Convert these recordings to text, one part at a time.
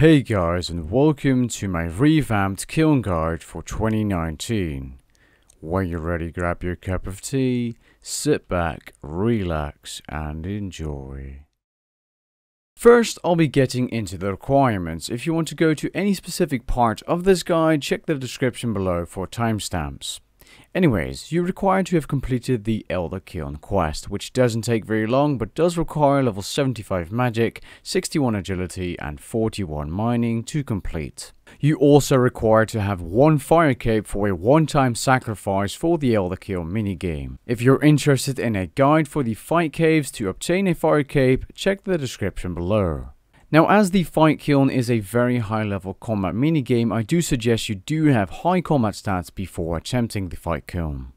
Hey guys, and welcome to my revamped kiln guide for 2019. When you're ready, grab your cup of tea, sit back, relax and enjoy. First, I'll be getting into the requirements. If you want to go to any specific part of this guide, check the description below for timestamps. Anyways, you're required to have completed the Elder Kiln quest, which doesn't take very long but does require level 75 magic, 61 agility and 41 mining to complete. You also require to have one fire cape for a one-time sacrifice for the Elder Kiln minigame. If you're interested in a guide for the Fight Caves to obtain a fire cape, check the description below. Now, as the Fight Kiln is a very high level combat minigame, I do suggest you do have high combat stats before attempting the Fight Kiln.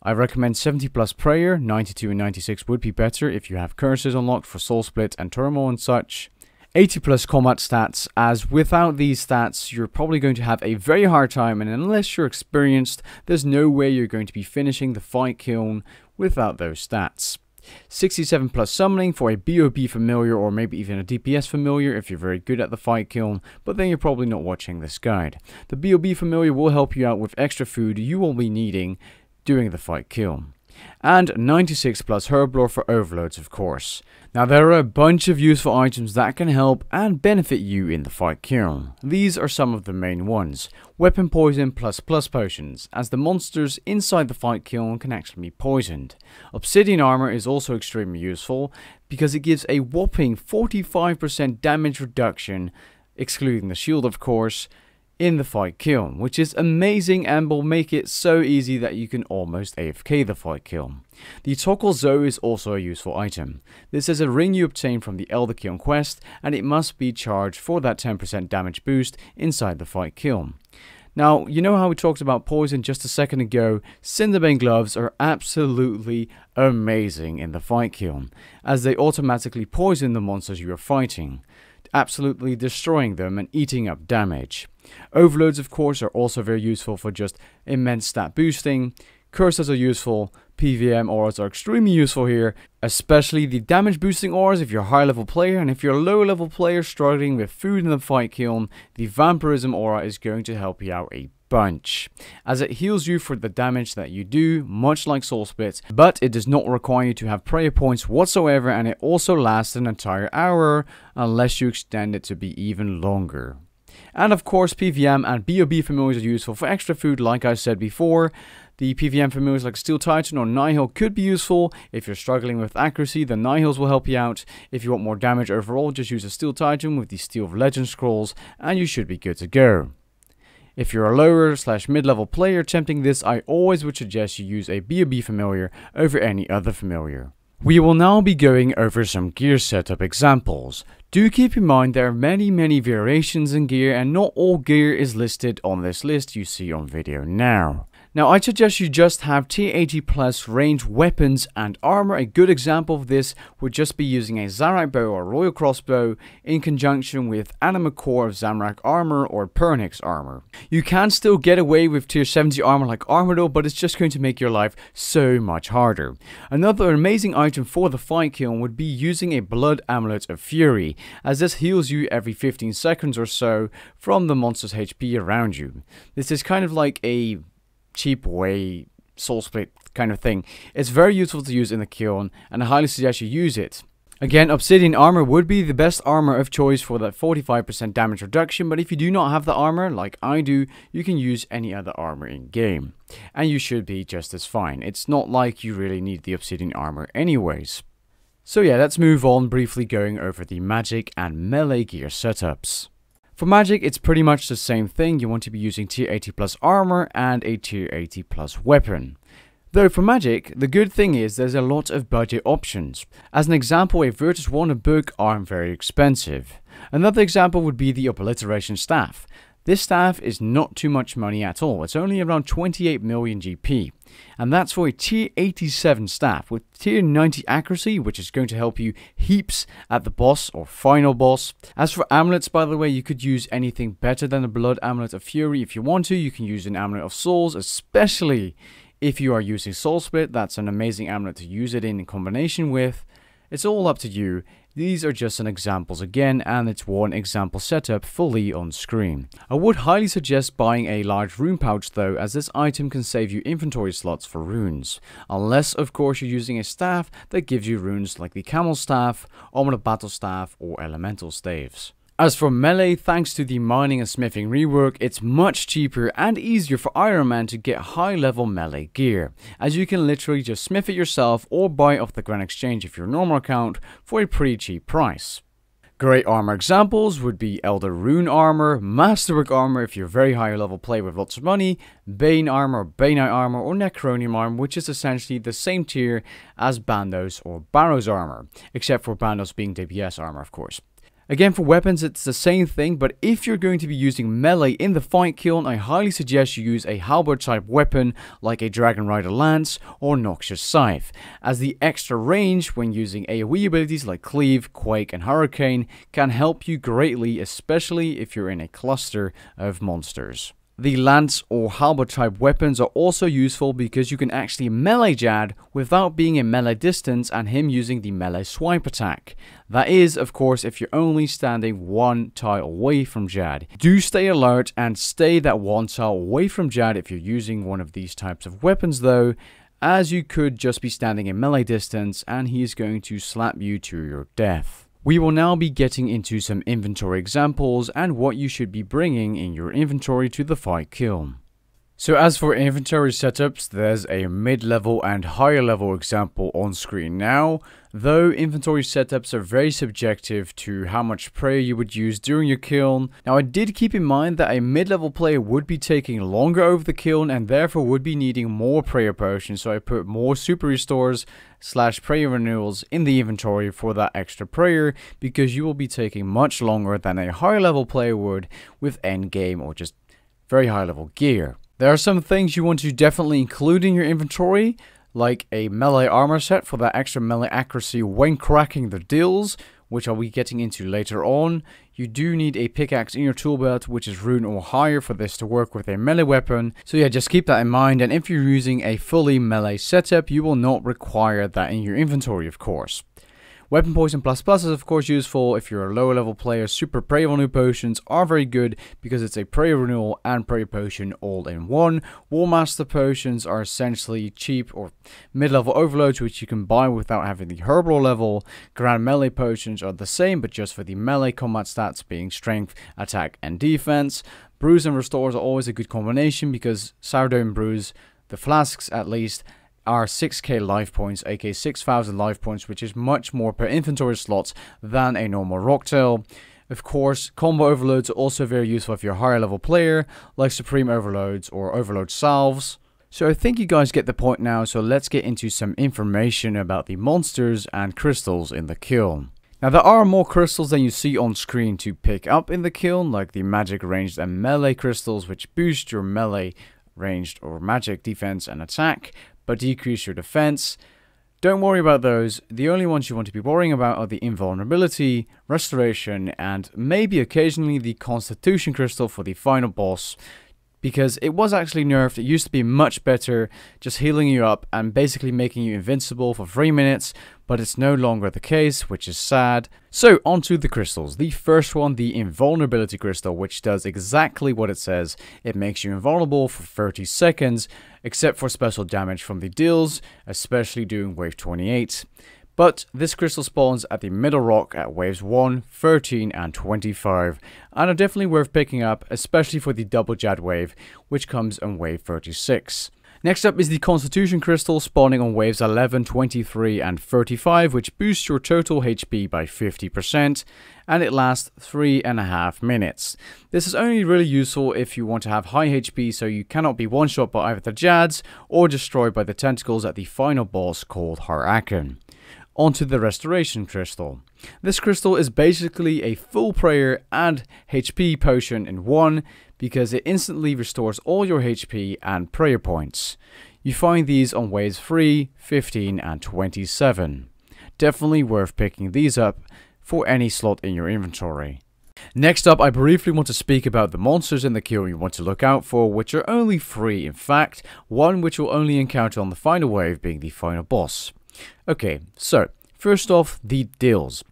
I recommend 70 plus prayer, 92 and 96 would be better if you have curses unlocked for soul split and turmoil and such. 80 plus combat stats, as without these stats you're probably going to have a very hard time, and unless you're experienced, there's no way you're going to be finishing the Fight Kiln without those stats. 67 plus summoning for a BOB familiar, or maybe even a DPS familiar if you're very good at the Fight Kiln, but then you're probably not watching this guide. The BOB familiar will help you out with extra food you will be needing during the Fight Kiln. And 96 plus herblore for overloads, of course. Now, there are a bunch of useful items that can help and benefit you in the Fight Kiln. These are some of the main ones. Weapon Poison Plus Plus Potions, as the monsters inside the Fight Kiln can actually be poisoned. Obsidian armor is also extremely useful because it gives a whopping 45% damage reduction, excluding the shield of course, in the Fight Kiln, which is amazing and will make it so easy that you can almost AFK the Fight Kiln. The TokKul-Zo is also a useful item. This is a ring you obtain from the Elder Kiln quest, and it must be charged for that 10% damage boost inside the Fight Kiln. Now, you know how we talked about poison just a second ago? Cinderbane Gloves are absolutely amazing in the Fight Kiln, as they automatically poison the monsters you are fighting, absolutely destroying them and eating up damage. Overloads, of course, are also very useful for just immense stat boosting. Curses are useful, PVM auras are extremely useful here, especially the damage boosting auras if you're a high level player, and if you're a low level player struggling with food in the Fight Kiln, the vampirism aura is going to help you out a bunch, as it heals you for the damage that you do, much like soul splits, but it does not require you to have prayer points whatsoever, and it also lasts an entire hour unless you extend it to be even longer. And of course, PVM and BOB familiars are useful for extra food, like I said before. The PVM familiars like Steel Titan or Nihil could be useful. If you're struggling with accuracy, the Nihils will help you out. If you want more damage overall, just use a Steel Titan with the Steel of Legend scrolls, and you should be good to go. If you're a lower / mid-level player attempting this, I always would suggest you use a BOB familiar over any other familiar. We will now be going over some gear setup examples. Do keep in mind there are many variations in gear, and not all gear is listed on this list you see on video now. Now, I suggest you just have T80 plus range weapons and armor. A good example of this would just be using a Zamorak bow or Royal Crossbow in conjunction with Anima Core of Zamorak armor or Pernix armor. You can still get away with tier 70 armor like Armadyl, but it's just going to make your life so much harder. Another amazing item for the Fight Kiln would be using a Blood Amulet of Fury, as this heals you every 15 seconds or so from the monster's HP around you. This is kind of like a cheap way soul split kind of thing. It's very useful to use in the kiln, and I highly suggest you use it. Again, Obsidian armor would be the best armor of choice for that 45% damage reduction, but if you do not have the armor like I do, you can use any other armor in game and you should be just as fine. It's not like you really need the Obsidian armor anyways. So yeah, let's move on, briefly going over the magic and melee gear setups. For magic, it's pretty much the same thing. You want to be using tier 80 plus armor and a tier 80 plus weapon. Though for magic, the good thing is there's a lot of budget options. As an example, a Virtus wand and book aren't very expensive. Another example would be the Obliteration Staff. This staff is not too much money at all. It's only around 28 million GP. And that's for a tier 87 staff with tier 90 accuracy, which is going to help you heaps at the boss or final boss. As for amulets, by the way, you could use anything better than the Blood Amulet of Fury if you want to. You can use an Amulet of Souls, especially if you are using Soul Split. That's an amazing amulet to use it in combination with. It's all up to you. These are just some examples again, and it's one example setup fully on screen. I would highly suggest buying a large rune pouch though, as this item can save you inventory slots for runes. Unless of course you're using a staff that gives you runes like the Camel Staff, Omen of Battle Staff or Elemental Staves. As for melee, thanks to the mining and smithing rework, it's much cheaper and easier for Iron Man to get high level melee gear, as you can literally just smith it yourself or buy off the Grand Exchange if your normal account for a pretty cheap price. Great armor examples would be Elder Rune armor, Masterwork armor if you're a very high level player with lots of money, Bane armor, Baneite armor or Necronium armor, which is essentially the same tier as Bandos or Barrows armor, except for Bandos being DPS armor of course. Again, for weapons it's the same thing, but if you're going to be using melee in the Fight Kiln, I highly suggest you use a halberd type weapon like a Dragon Rider Lance or Noxious Scythe, as the extra range when using AoE abilities like Cleave, Quake and Har-Aken can help you greatly, especially if you're in a cluster of monsters. The lance or halberd type weapons are also useful because you can actually melee Jad without being in melee distance and him using the melee swipe attack. That is, of course, if you're only standing one tile away from Jad. Do stay alert and stay that one tile away from Jad if you're using one of these types of weapons though, as you could just be standing in melee distance and he is going to slap you to your death. We will now be getting into some inventory examples and what you should be bringing in your inventory to the Fight Kiln. So as for inventory setups, there's a mid-level and higher level example on screen now, though inventory setups are very subjective to how much prey you would use during your kiln. Now I did keep in mind that a mid-level player would be taking longer over the kiln and therefore would be needing more prayer potions, so I put more super restores / prayer renewals in the inventory for that extra prayer, because you will be taking much longer than a higher level player would with end game or just very high level gear. There are some things you want to definitely include in your inventory, like a melee armor set for that extra melee accuracy when cracking the deals, which I'll be getting into later on. You do need a pickaxe in your tool belt, which is rune or higher for this to work with a melee weapon. So yeah, just keep that in mind, and if you're using a fully melee setup, you will not require that in your inventory, of course. Weapon Poison Plus Plus is of course useful if you're a lower level player. Super Prey renewal Potions are very good because it's a Prey Renewal and Prey Potion all in one. Warmaster Potions are essentially cheap or mid-level overloads which you can buy without having the herbal level. Grand Melee Potions are the same but just for the melee combat stats being Strength, Attack and Defense. Brews and Restores are always a good combination because Sourdough Brews, the flasks at least, are 6k life points, aka 6,000 life points, which is much more per inventory slot than a normal rocktail. Of course, combo overloads are also very useful if you're a higher level player, like supreme overloads or overload salves. So I think you guys get the point now, so let's get into some information about the monsters and crystals in the kiln. Now there are more crystals than you see on screen to pick up in the kiln, like the magic, ranged and melee crystals, which boost your melee, ranged or magic defense and attack, but decrease your defense. Don't worry about those. The only ones you want to be worrying about are the invulnerability, restoration, and maybe occasionally the constitution crystal for the final boss, because it was actually nerfed. It used to be much better, just healing you up and basically making you invincible for 3 minutes, but it's no longer the case, which is sad. So onto the crystals. The first one, the invulnerability crystal, which does exactly what it says. It makes you invulnerable for 30 seconds, except for special damage from the deals, especially during wave 28. But this crystal spawns at the middle rock at waves 1, 13 and 25 and are definitely worth picking up, especially for the double Jad wave which comes on wave 36. Next up is the Constitution crystal, spawning on waves 11, 23 and 35, which boosts your total HP by 50% and it lasts 3.5 minutes. This is only really useful if you want to have high HP, so you cannot be one shot by either the Jads or destroyed by the tentacles at the final boss called Har-Aken. Onto the Restoration crystal. This crystal is basically a full prayer and HP potion in one, because it instantly restores all your HP and prayer points. You find these on waves 3, 15 and 27. Definitely worth picking these up for any slot in your inventory. Next up, I briefly want to speak about the monsters in the kiln you want to look out for, which are only 3 in fact, one which you'll only encounter on the final wave being the final boss. Okay, so First off, the Dills.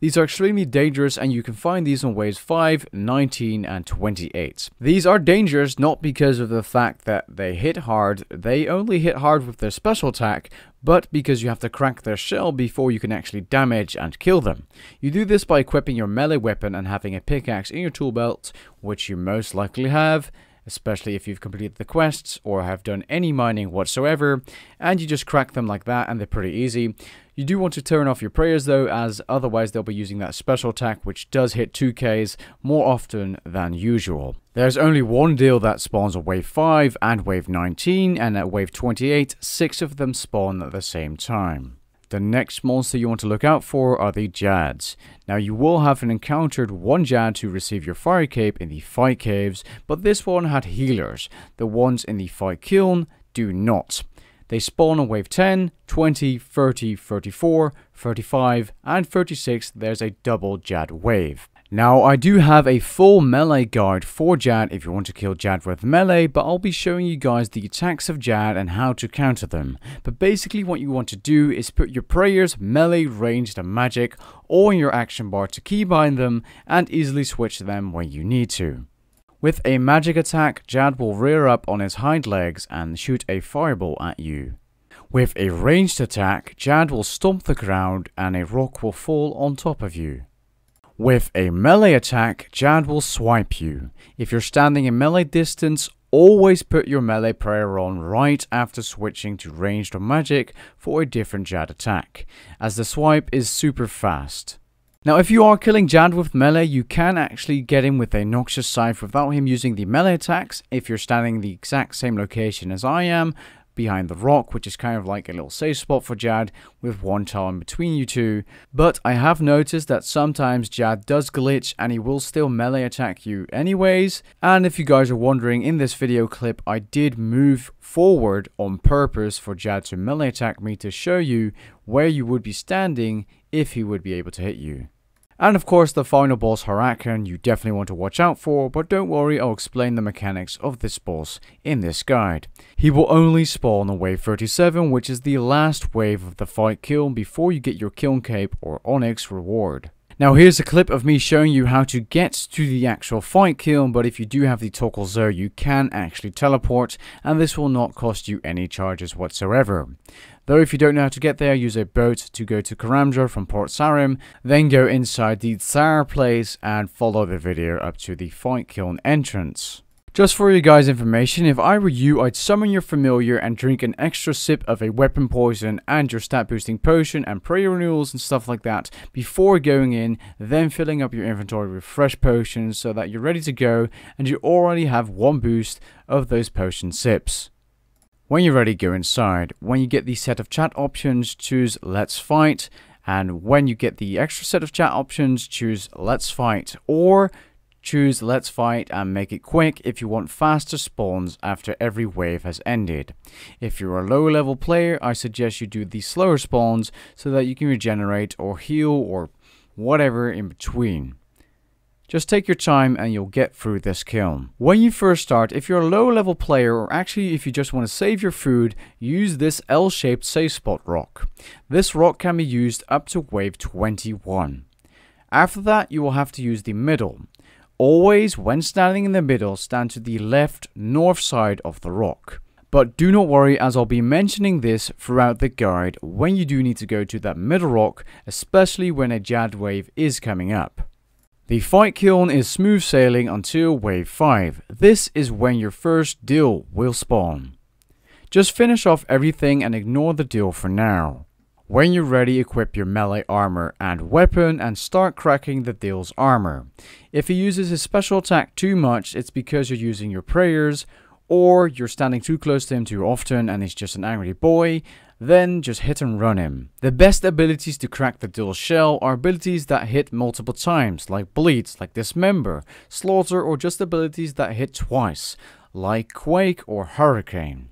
These are extremely dangerous and you can find these on waves 5, 19 and 28. These are dangerous not because of the fact that they hit hard, they only hit hard with their special attack, but because you have to crack their shell before you can actually damage and kill them. You do this by equipping your melee weapon and having a pickaxe in your tool belt, which you most likely have, especially if you've completed the quests or have done any mining whatsoever, and you just crack them like that and they're pretty easy. You do want to turn off your prayers though, as otherwise they'll be using that special attack which does hit 2Ks more often than usual. There's only one deal that spawns at wave 5 and wave 19, and at wave 28, 6 of them spawn at the same time. The next monster you want to look out for are the Jads. Now you will have encountered one Jad to receive your fire cape in the Fight Caves, but this one had healers. The ones in the Fight Kiln do not. They spawn on wave 10, 20, 30, 34, 35 and 36, there's a double Jad wave. Now I do have a full melee guide for Jad if you want to kill Jad with melee, but I'll be showing you guys the attacks of Jad and how to counter them. But basically what you want to do is put your prayers, melee, ranged and magic all in your action bar to keybind them and easily switch them when you need to. With a magic attack, Jad will rear up on his hind legs and shoot a fireball at you. With a ranged attack, Jad will stomp the ground and a rock will fall on top of you. With a melee attack, Jad will swipe you. If you're standing in melee distance, always put your melee prayer on right after switching to ranged or magic for a different Jad attack, as the swipe is super fast. Now if you are killing Jad with melee, you can actually get him with a Noxious Scythe without him using the melee attacks if you're standing in the exact same location as I am, behind the rock, which is kind of like a little safe spot for Jad with one tile in between you two. But I have noticed that sometimes Jad does glitch and he will still melee attack you anyways. And if you guys are wondering, in this video clip I did move forward on purpose for Jad to melee attack me to show you where you would be standing if he would be able to hit you. And of course the final boss, Har-Aken, you definitely want to watch out for, but don't worry, I'll explain the mechanics of this boss in this guide. He will only spawn on wave 37, which is the last wave of the Fight Kiln before you get your Kiln Cape or Onyx reward. Now here's a clip of me showing you how to get to the actual Fight Kiln, but if you do have the TokKul-Zo you can actually teleport and this will not cost you any charges whatsoever. Though if you don't know how to get there, use a boat to go to Karamja from Port Sarim, then go inside the Tsar place and follow the video up to the Fight Kiln entrance. Just for your guys' information, if I were you, I'd summon your familiar and drink an extra sip of a weapon poison and your stat boosting potion and prayer renewals and stuff like that before going in, then filling up your inventory with fresh potions so that you're ready to go and you already have one boost of those potion sips. When you're ready, go inside. When you get the set of chat options, choose Let's Fight, and when you get the extra set of chat options, choose Let's Fight, or choose Let's Fight and make it quick if you want faster spawns after every wave has ended. If you're a lower level player, I suggest you do the slower spawns so that you can regenerate or heal or whatever in between. Just take your time and you'll get through this kiln. When you first start, if you're a low level player, or actually if you just want to save your food, use this L-shaped safe spot rock. This rock can be used up to wave 21. After that, you will have to use the middle. Always, when standing in the middle, stand to the left, north side of the rock. But do not worry, as I'll be mentioning this throughout the guide when you do need to go to that middle rock, especially when a Jad wave is coming up. The Fight Kiln is smooth sailing until wave 5. This is when your first Dill will spawn. Just finish off everything and ignore the Dill for now. When you're ready, equip your melee armor and weapon and start cracking the Dill's armor. If he uses his special attack too much, it's because you're using your prayers, or you're standing too close to him too often and he's just an angry boy, then just hit and run him. The best abilities to crack the Dill's shell are abilities that hit multiple times, like bleed, like dismember, slaughter, or just abilities that hit twice, like quake or Har-Aken.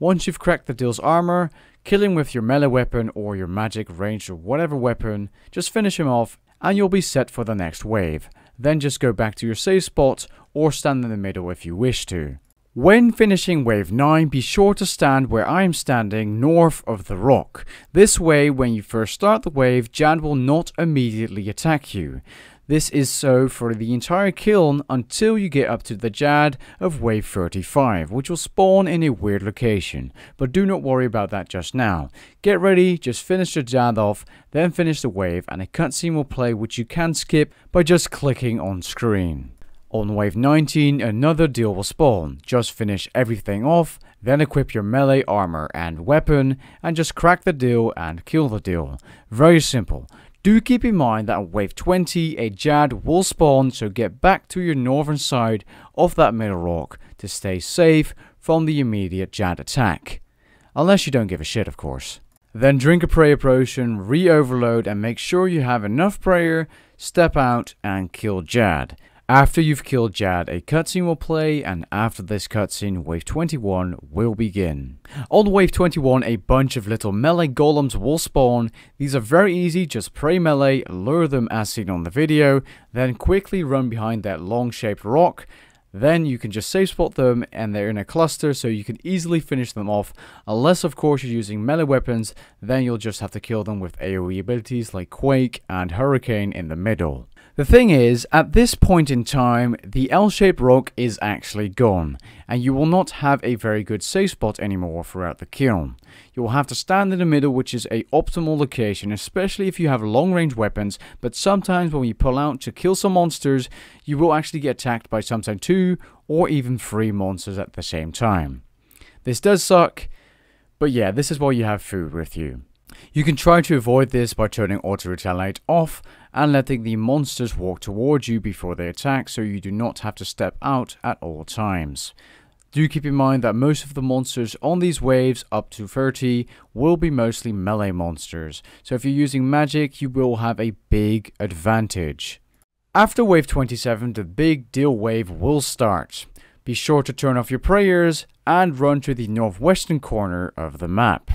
Once you've cracked the Dill's armor, kill him with your melee weapon or your magic, range, or whatever weapon, just finish him off and you'll be set for the next wave. Then just go back to your safe spot or stand in the middle if you wish to. When finishing wave 9, be sure to stand where I am standing, north of the rock. This way, when you first start the wave, Jad will not immediately attack you. This is so for the entire kiln until you get up to the Jad of wave 35, which will spawn in a weird location, but do not worry about that just now. Get ready, just finish the Jad off, then finish the wave, and a cutscene will play which you can skip by just clicking on screen. On wave 19, another deal will spawn. Just finish everything off, then equip your melee armor and weapon, and just crack the deal and kill the deal. Very simple. Do keep in mind that on wave 20, a Jad will spawn, so get back to your northern side of that middle rock to stay safe from the immediate Jad attack. Unless you don't give a shit, of course. Then drink a prayer potion, re-overload, and make sure you have enough prayer, step out, and kill Jad. After you've killed Jad, a cutscene will play, and after this cutscene, wave 21 will begin. On wave 21, a bunch of little melee golems will spawn. These are very easy, just pray melee, lure them as seen on the video, then quickly run behind that long-shaped rock. Then you can just safe spot them, and they're in a cluster, so you can easily finish them off. Unless, of course, you're using melee weapons, then you'll just have to kill them with AoE abilities like Quake and Har-Aken in the middle. The thing is, at this point in time, the L-shaped rock is actually gone, and you will not have a very good safe spot anymore throughout the kiln. You will have to stand in the middle, which is an optimal location, especially if you have long-range weapons, but sometimes when you pull out to kill some monsters, you will actually get attacked by sometimes 2 or even 3 monsters at the same time. This does suck, but yeah, this is why you have food with you. You can try to avoid this by turning auto-retaliate off and letting the monsters walk towards you before they attack, so you do not have to step out at all times. Do keep in mind that most of the monsters on these waves, up to 30, will be mostly melee monsters, so if you're using magic, you will have a big advantage. After wave 27, the big deal wave will start. Be sure to turn off your prayers and run to the northwestern corner of the map.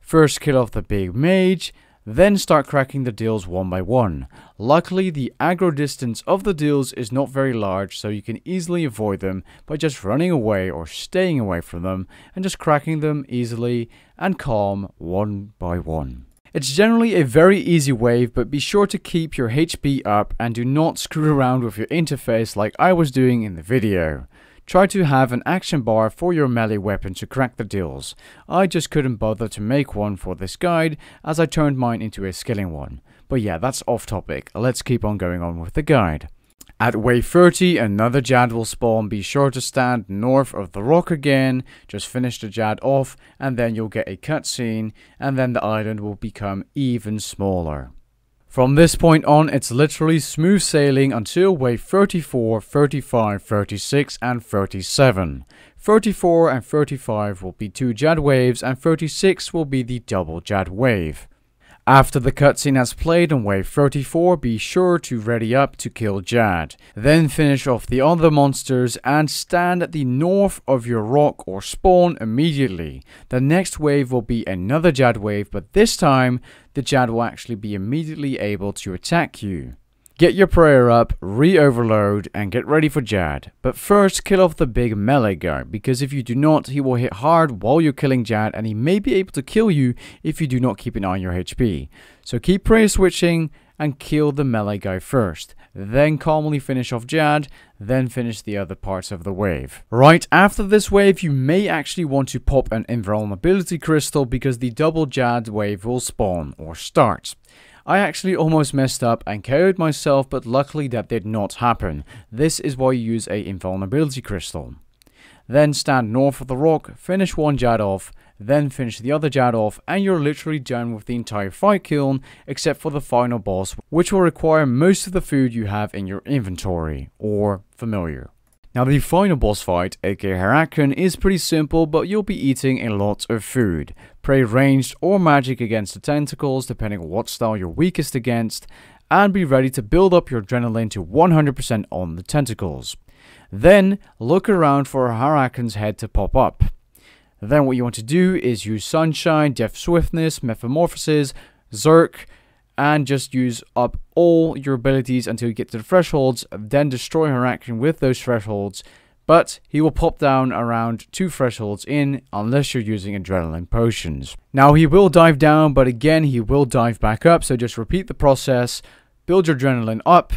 First kill off the big mage, then start cracking the deals one by one. Luckily, the aggro distance of the deals is not very large, so you can easily avoid them by just running away or staying away from them and just cracking them easily and calm one by one. It's generally a very easy wave, but be sure to keep your HP up and do not screw around with your interface like I was doing in the video. Try to have an action bar for your melee weapon to crack the deals. I just couldn't bother to make one for this guide as I turned mine into a skilling one. But yeah, that's off topic. Let's keep on going on with the guide. At wave 30, another Jad will spawn. Be sure to stand north of the rock again. Just finish the Jad off and then you'll get a cutscene and then the island will become even smaller. From this point on, it's literally smooth sailing until wave 34, 35, 36 and 37. 34 and 35 will be 2 Jad waves and 36 will be the double Jad wave. After the cutscene has played on wave 34, be sure to ready up to kill Jad. Then finish off the other monsters and stand at the north of your rock or spawn immediately. The next wave will be another Jad wave, but this time the Jad will actually be immediately able to attack you. Get your prayer up, re-overload, and get ready for Jad. But first, kill off the big melee guy, because if you do not, he will hit hard while you're killing Jad, and he may be able to kill you if you do not keep an eye on your HP. So keep prayer switching, and kill the melee guy first. Then calmly finish off Jad, then finish the other parts of the wave. Right after this wave, you may actually want to pop an invulnerability crystal, because the double Jad wave will spawn, or start. I actually almost messed up and KO'd myself, but luckily that did not happen. This is why you use a invulnerability crystal. Then stand north of the rock, finish one Jad off, then finish the other Jad off, and you're literally done with the entire fight kiln, except for the final boss, which will require most of the food you have in your inventory, or familiar. Now the final boss fight, aka Har-Aken, is pretty simple, but you'll be eating a lot of food. Pray ranged or magic against the tentacles, depending on what style you're weakest against, and be ready to build up your adrenaline to 100% on the tentacles. Then, look around for Har-Aken's head to pop up. Then what you want to do is use Sunshine, Death Swiftness, Metamorphosis, Zerk, and just use up all your abilities until you get to the thresholds, then destroy Har-Aken with those thresholds, but he will pop down around 2 thresholds in, unless you're using adrenaline potions. Now he will dive down, but again he will dive back up, so just repeat the process, build your adrenaline up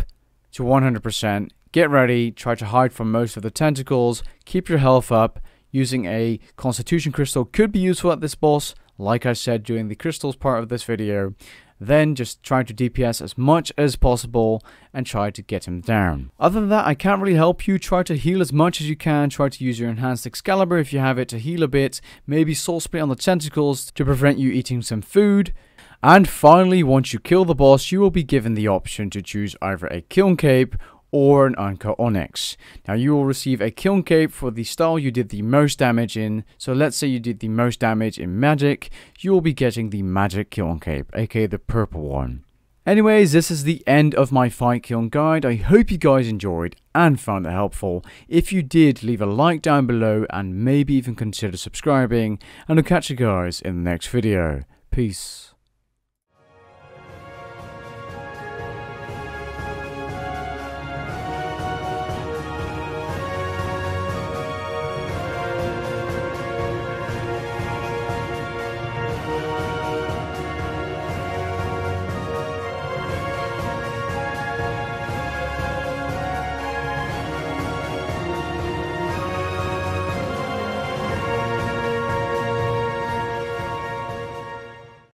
to 100%, get ready, try to hide from most of the tentacles, keep your health up. Using a constitution crystal could be useful at this boss, like I said during the crystals part of this video. Then just try to DPS as much as possible and try to get him down. Other than that, I can't really help you. Try to heal as much as you can. Try to use your enhanced Excalibur if you have it to heal a bit. Maybe soul split on the tentacles to prevent you eating some food. And finally, once you kill the boss, you will be given the option to choose either a kiln cape or an Anchor Onyx. Now you will receive a Kiln Cape for the style you did the most damage in. So let's say you did the most damage in Magic, you will be getting the Magic Kiln Cape, aka the purple one. Anyways, this is the end of my Fight Kiln guide. I hope you guys enjoyed and found it helpful. If you did, leave a like down below and maybe even consider subscribing. And I'll catch you guys in the next video. Peace.